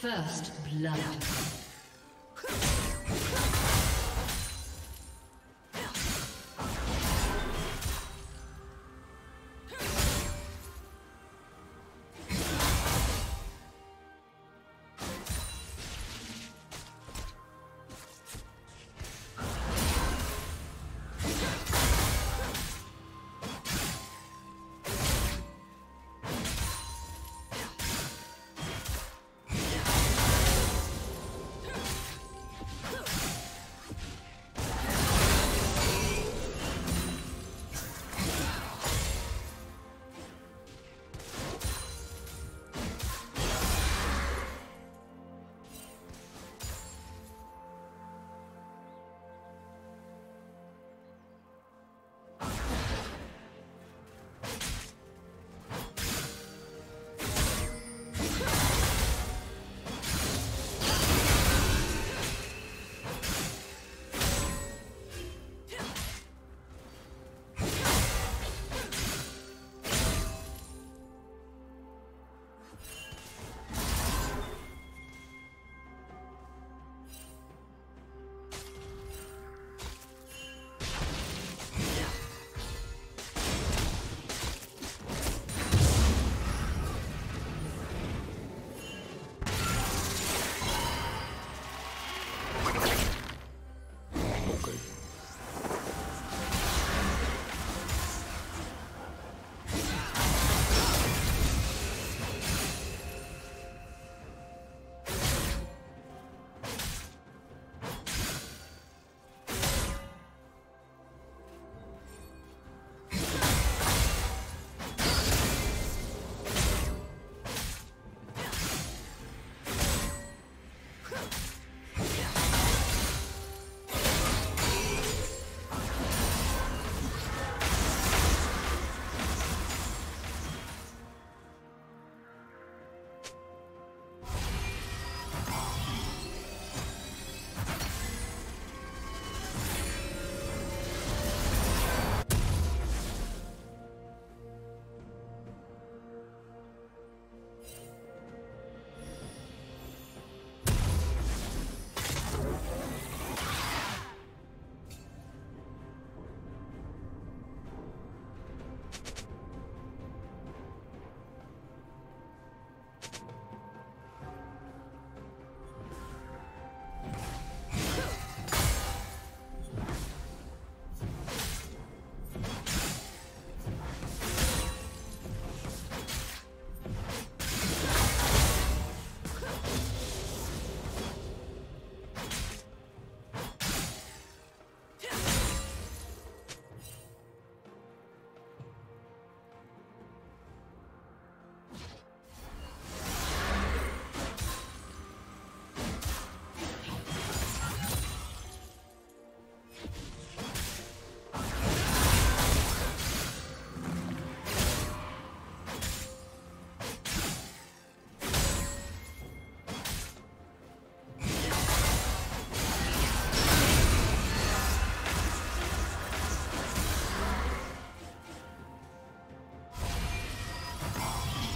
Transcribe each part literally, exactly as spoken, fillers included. First blood.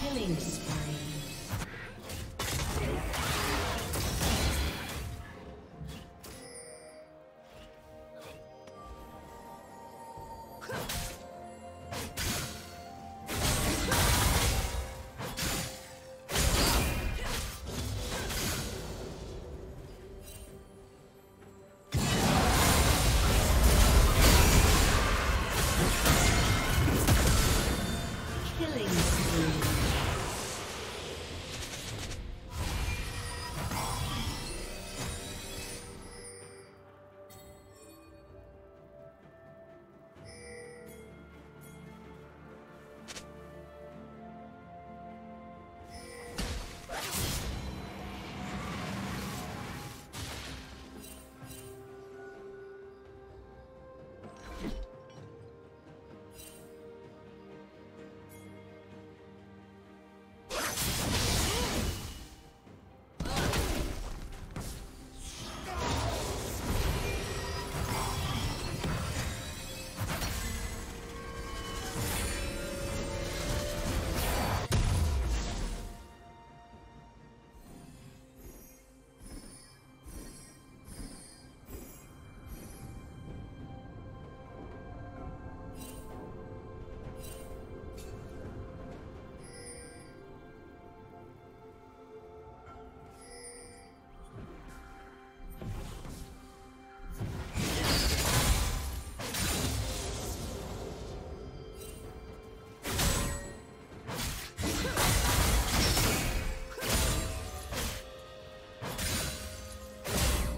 Killing spree.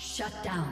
Shut down.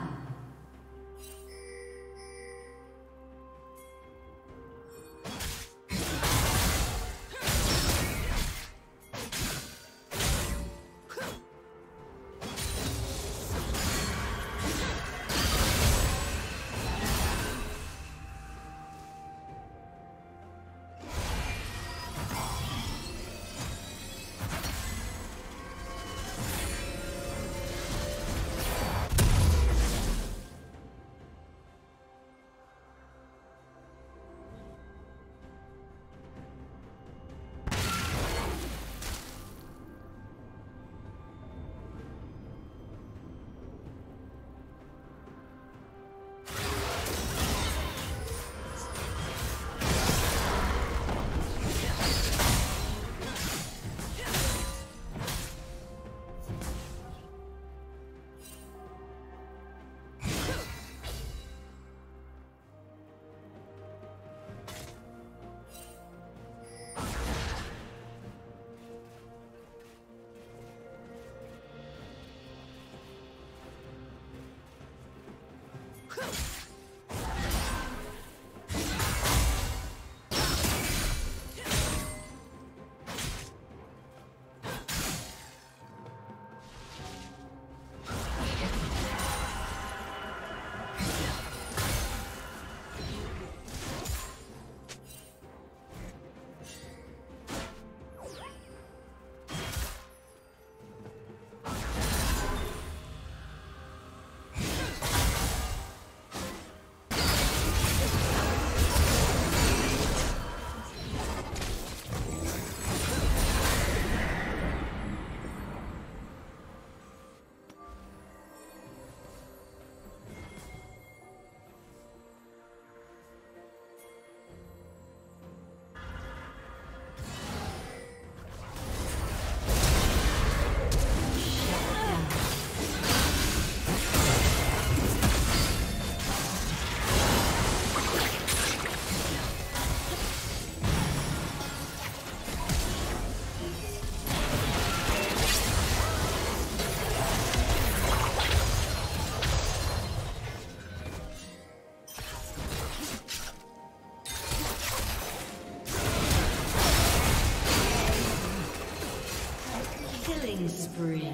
Spree.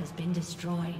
Has been destroyed.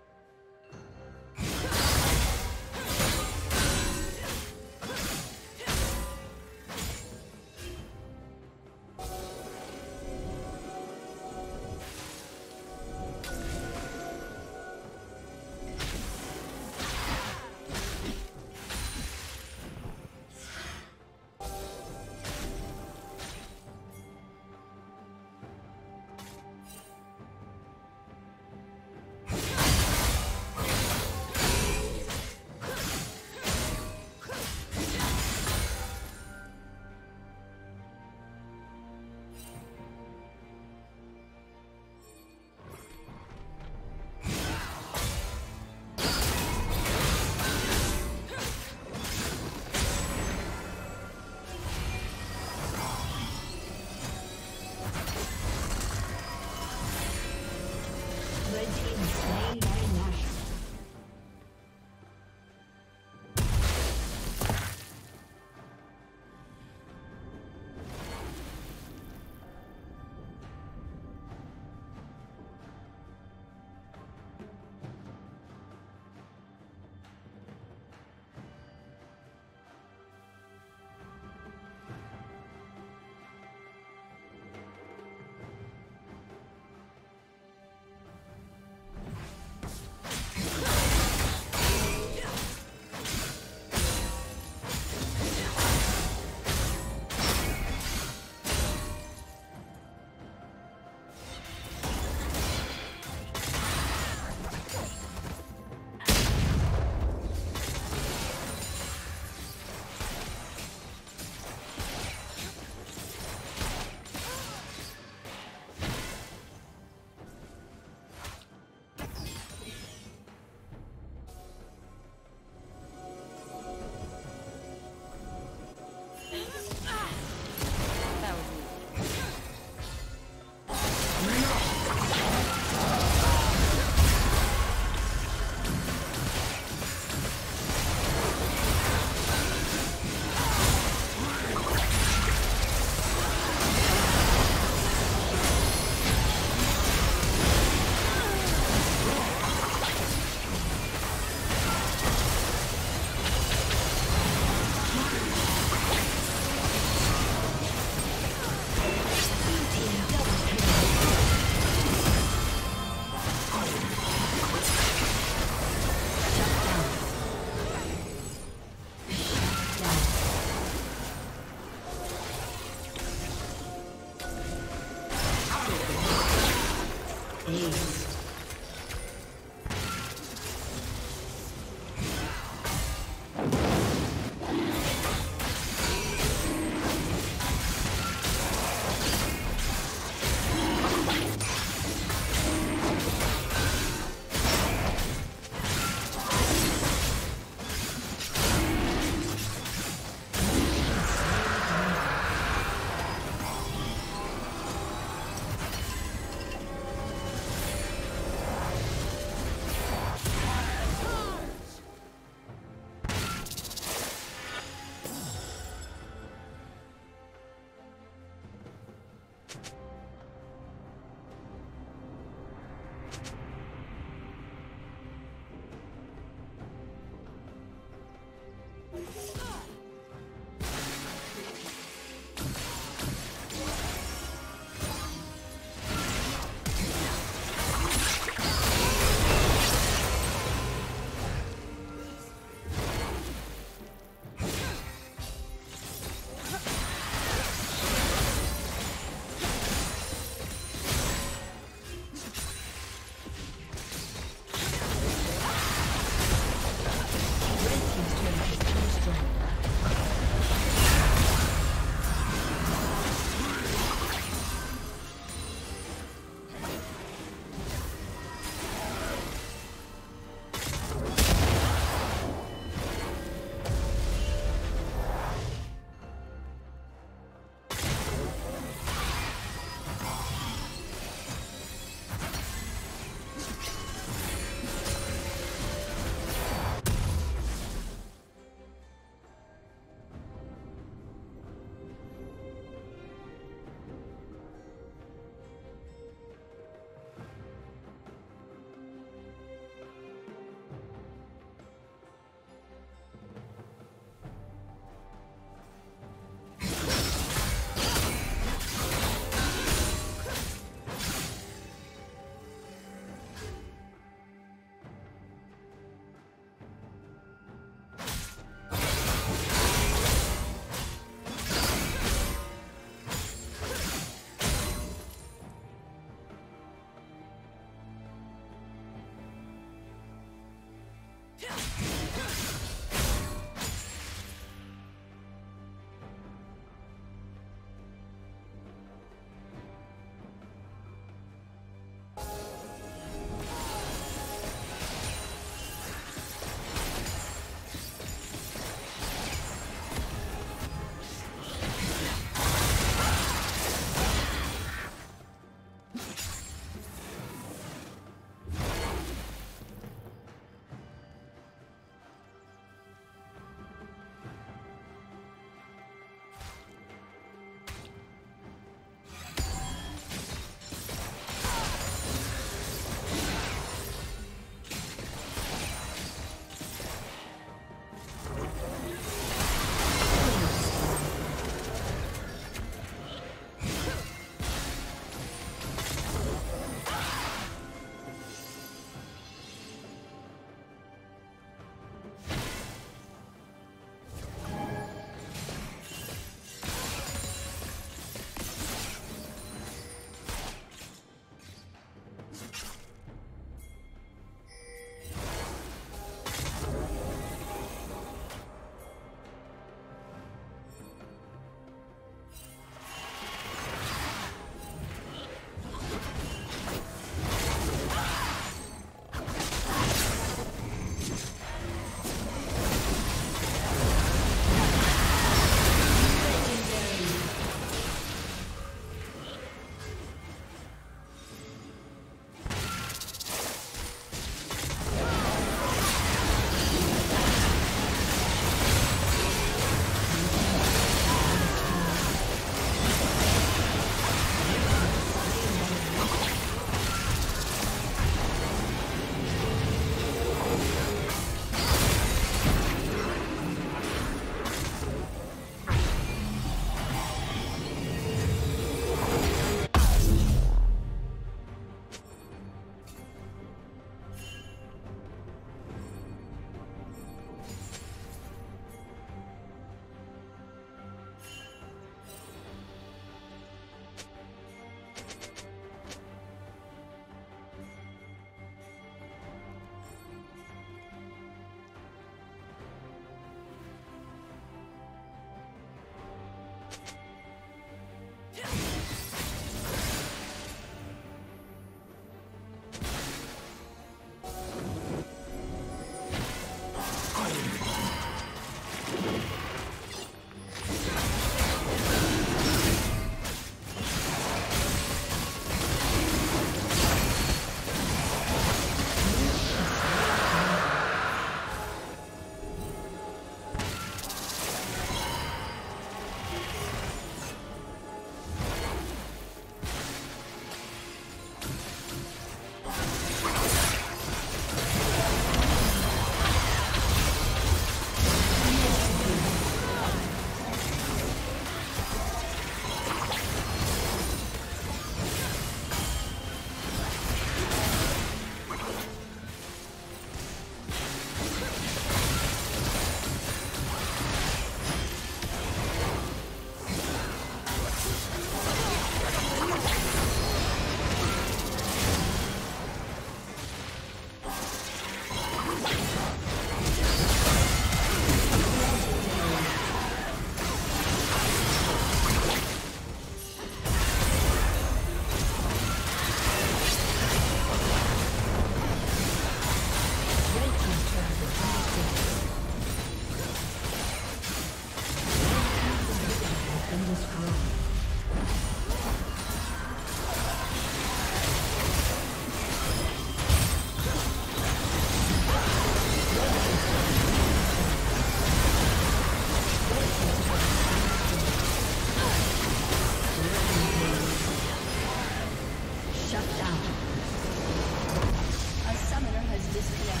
disconnect.